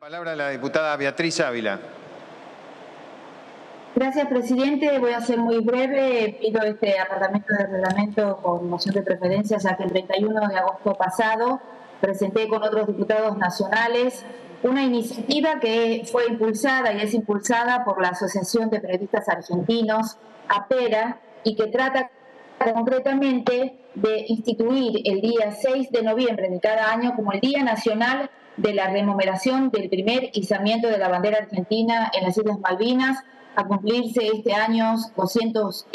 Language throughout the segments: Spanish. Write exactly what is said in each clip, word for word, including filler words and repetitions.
Palabra la diputada Beatriz Ávila. Gracias, presidente. Voy a ser muy breve. Pido este apartamento de reglamento con moción de preferencia, ya que el treinta y uno de agosto pasado presenté con otros diputados nacionales una iniciativa que fue impulsada y es impulsada por la Asociación de Periodistas Argentinos, Apera, y que trata concretamente de instituir el día seis de noviembre de cada año como el Día Nacional de la Rememoración del primer izamiento de la bandera argentina en las Islas Malvinas, a cumplirse este año doscientos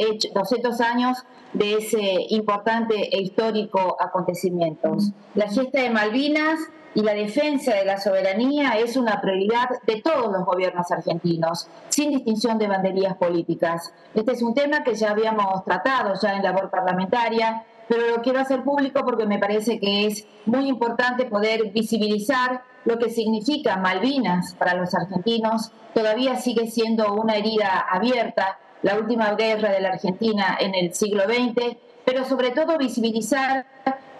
años de ese importante e histórico acontecimiento. La gesta de Malvinas y la defensa de la soberanía es una prioridad de todos los gobiernos argentinos, sin distinción de banderías políticas. Este es un tema que ya habíamos tratado ya en labor parlamentaria, pero lo quiero hacer público porque me parece que es muy importante poder visibilizar lo que significa Malvinas para los argentinos. Todavía sigue siendo una herida abierta, la última guerra de la Argentina en el siglo veinte, pero sobre todo visibilizar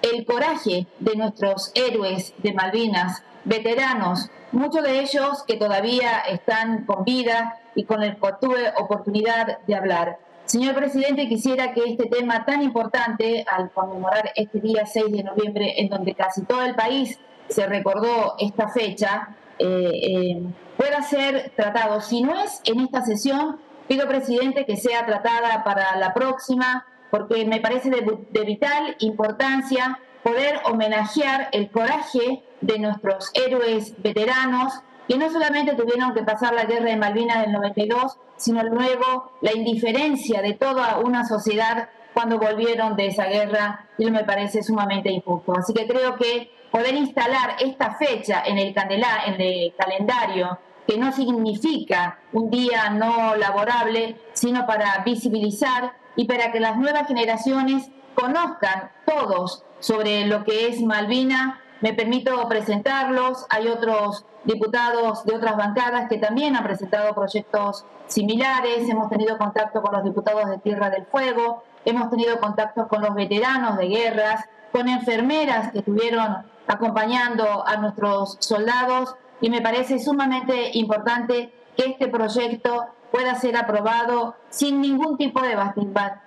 el coraje de nuestros héroes de Malvinas, veteranos, muchos de ellos que todavía están con vida y con el que tuve oportunidad de hablar. Señor presidente, quisiera que este tema tan importante, al conmemorar este día seis de noviembre, en donde casi todo el país se recordó esta fecha, eh, eh, pueda ser tratado. Si no es en esta sesión, pido, presidente, que sea tratada para la próxima, porque me parece de, de vital importancia poder homenajear el coraje de nuestros héroes veteranos, que no solamente tuvieron que pasar la guerra de Malvinas del noventa y dos, sino luego la indiferencia de toda una sociedad cuando volvieron de esa guerra, y me parece sumamente injusto. Así que creo que poder instalar esta fecha en el, candelá, en el calendario, que no significa un día no laborable, sino para visibilizar y para que las nuevas generaciones conozcan todos sobre lo que es Malvina. Me permito presentarlos, hay otros diputados de otras bancadas que también han presentado proyectos similares, hemos tenido contacto con los diputados de Tierra del Fuego, hemos tenido contacto con los veteranos de guerras, con enfermeras que estuvieron acompañando a nuestros soldados, y me parece sumamente importante que este proyecto pueda ser aprobado sin ningún tipo de,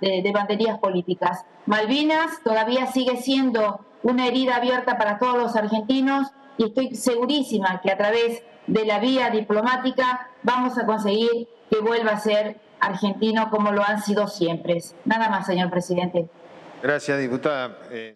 de, de banderías políticas. Malvinas todavía sigue siendo una herida abierta para todos los argentinos, y estoy segurísima que a través de la vía diplomática vamos a conseguir que vuelva a ser argentino como lo han sido siempre. Nada más, señor presidente. Gracias, diputada. Eh...